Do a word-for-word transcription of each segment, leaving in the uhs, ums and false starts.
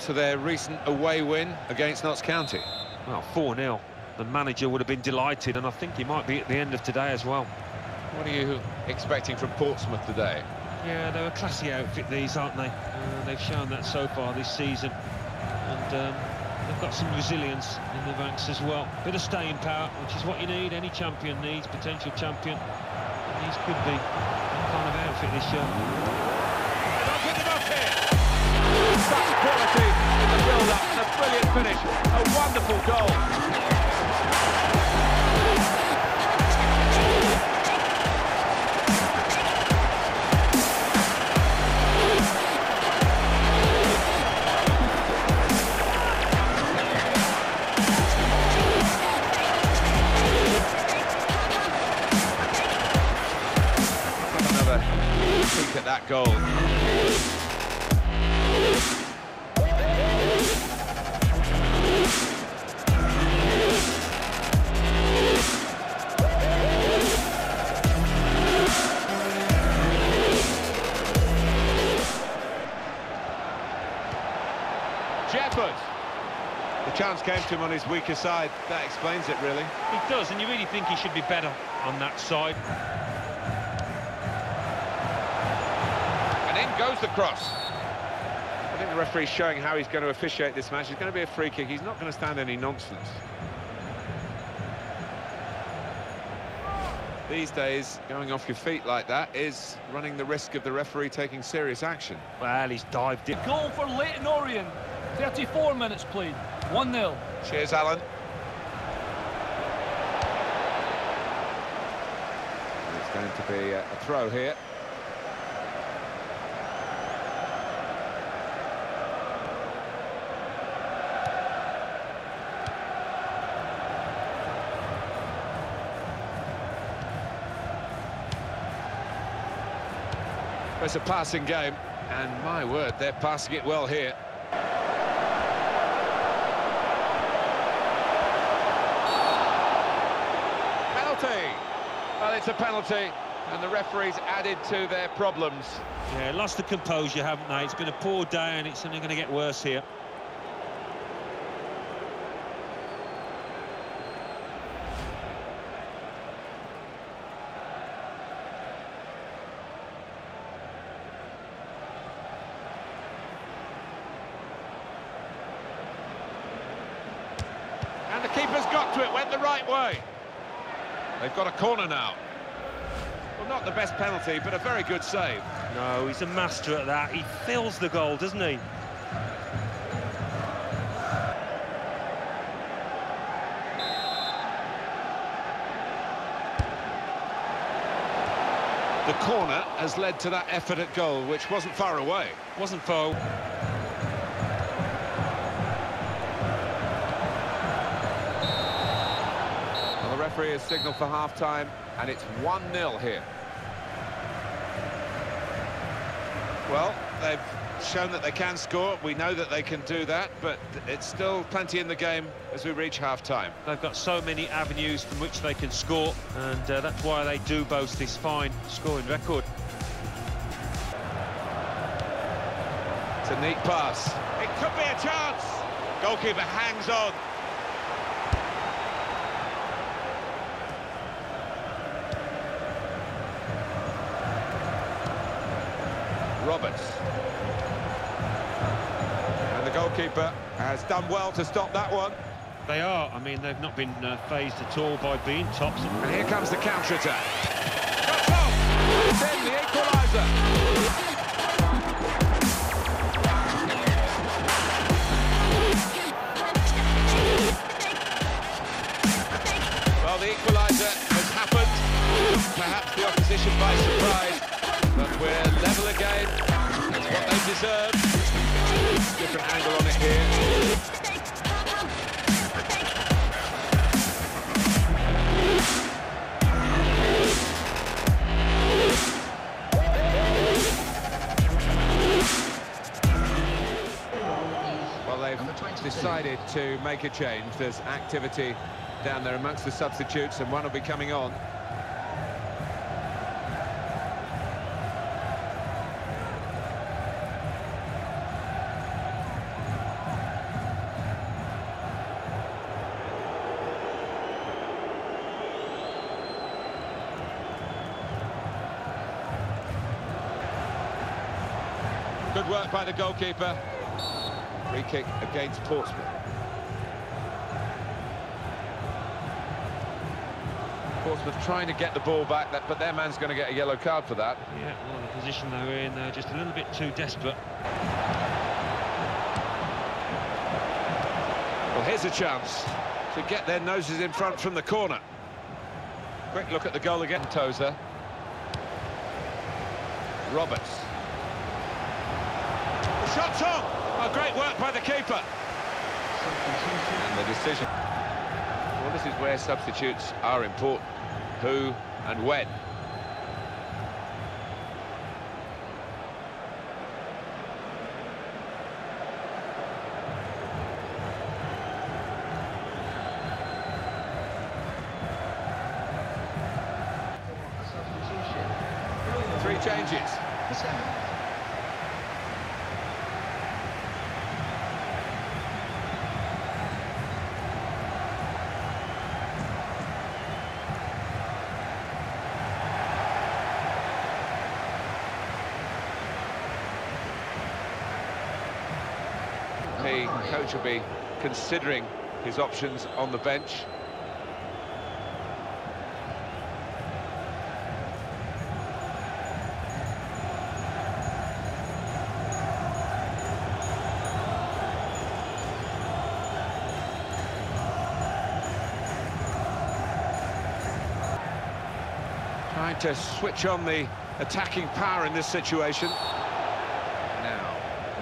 to their recent away win against Notts County. Well, four nil. The manager would have been delighted, and I think he might be at the end of today as well. What are you expecting from Portsmouth today? Yeah, they're a classy outfit, these, aren't they? Uh, they've shown that so far this season. And um, they've got some resilience in the ranks as well. Bit of staying power, which is what you need. Any champion needs, potential champion. And these could be some kind of outfit this year. Not good enough here. Such quality in the build-up and a brilliant finish. A wonderful goal. At that goal. Shepherd. The chance came to him on his weaker side. That explains it, really. It does, and you really think he should be better on that side. Goes the cross. I think the referee's showing how he's going to officiate this match. It's going to be a free kick. He's not going to stand any nonsense. These days, going off your feet like that is running the risk of the referee taking serious action. Well, he's dived in. Goal for Leighton Orient. thirty-four minutes played. one nil. Cheers, Alan. It's going to be a throw here. It's a passing game, and my word, they're passing it well here. Penalty! Well, it's a penalty, and the referee's added to their problems. Yeah, lost the composure, haven't they? It's been a poor day, and it's only going to get worse here. And the keeper's got to it, went the right way. They've got a corner now. Well, not the best penalty, but a very good save. No, he's a master at that. He fills the goal, doesn't he? The corner has led to that effort at goal, which wasn't far away. Wasn't far away. Is signal for half-time, and it's one nil here. Well, they've shown that they can score. We know that they can do that, but it's still plenty in the game as we reach half-time. They've got so many avenues from which they can score, and uh, that's why they do boast this fine scoring record. It's a neat pass. It could be a chance. Goalkeeper hangs on. Roberts. And the goalkeeper has done well to stop that one. They are. I mean, they've not been uh, phased at all by being tops. And here comes the counter-attack. Cuts off! It's in, the equaliser. Well, the equaliser has happened. Perhaps the opposition by surprise. But we're level again. That's what they deserve. Different angle on it here. Well, they've decided to make a change. There's activity down there amongst the substitutes, and one will be coming on. Good work by the goalkeeper. Free kick against Portsmouth. Portsmouth trying to get the ball back, but their man's going to get a yellow card for that. Yeah, well, the position they were in, they're just a little bit too desperate. Well, here's a chance to get their noses in front from the corner. Quick look at the goal again, Tozer. Roberts. The shot's on! Oh, great work by the keeper. And the decision. Well, this is where substitutes are important. Who and when. Three changes. Seven. The coach will be considering his options on the bench. Trying to switch on the attacking power in this situation. Now,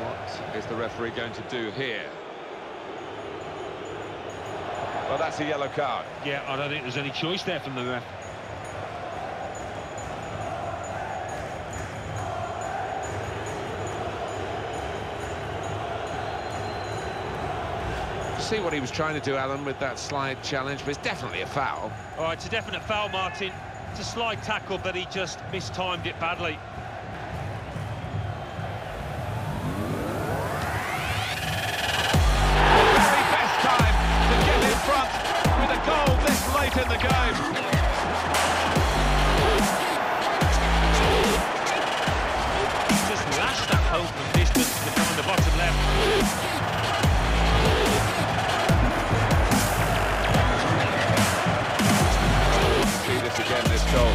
what is the referee going to do here? Well, that's a yellow card. Yeah, I don't think there's any choice there from the ref. See what he was trying to do, Alan, with that slide challenge, but it's definitely a foul. All right, it's a definite foul, Martin. A slide tackle, but he just mistimed it badly. The very best time to get in front with a goal this late in the game. He just lashed that home from distance to come in the bottom left. Again, this goal. Didn't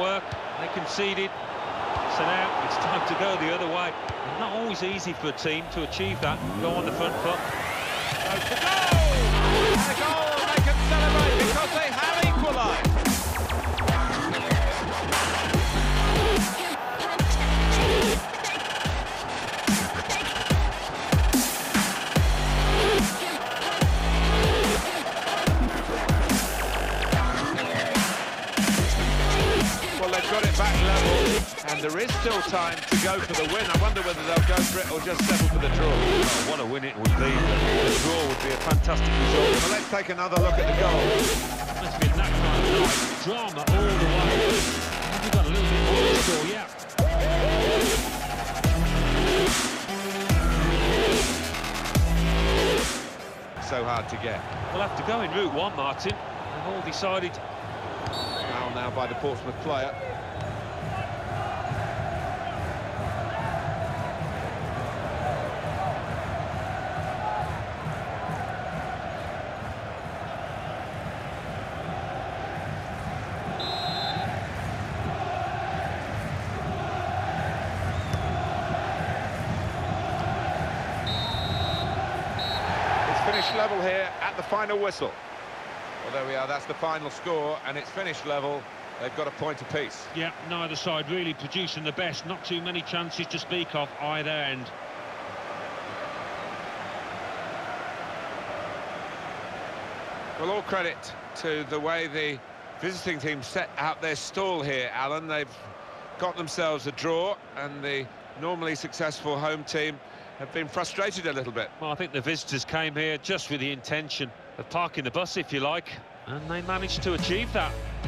work, they conceded, so now it's time to go the other way. It's not always easy for a team to achieve that, go on the front foot. Goes the goal! And a goal they can celebrate because they have equalised. Well, they've got it back level, and there is still time to go for the win. I wonder whether they'll go for it or just settle for the draw. Oh, what a win it would be. The draw would be a fantastic result. Well, let's take another look at the goal. Must be that kind of nice drama all the way. Have you got a little bit more to score? Yeah. So hard to get. Well, after going route one, Martin, they've all decided. Foul now by the Portsmouth player. Level here at the final whistle. Well, there we are, that's the final score, and it's finished level. They've got a point apiece. Yeah, neither side really producing the best. Not too many chances to speak of either end. Well, all credit to the way the visiting team set out their stall here, Alan. They've got themselves a draw, and the normally successful home team have been frustrated a little bit. Well, I think the visitors came here just with the intention of parking the bus, if you like, and they managed to achieve that.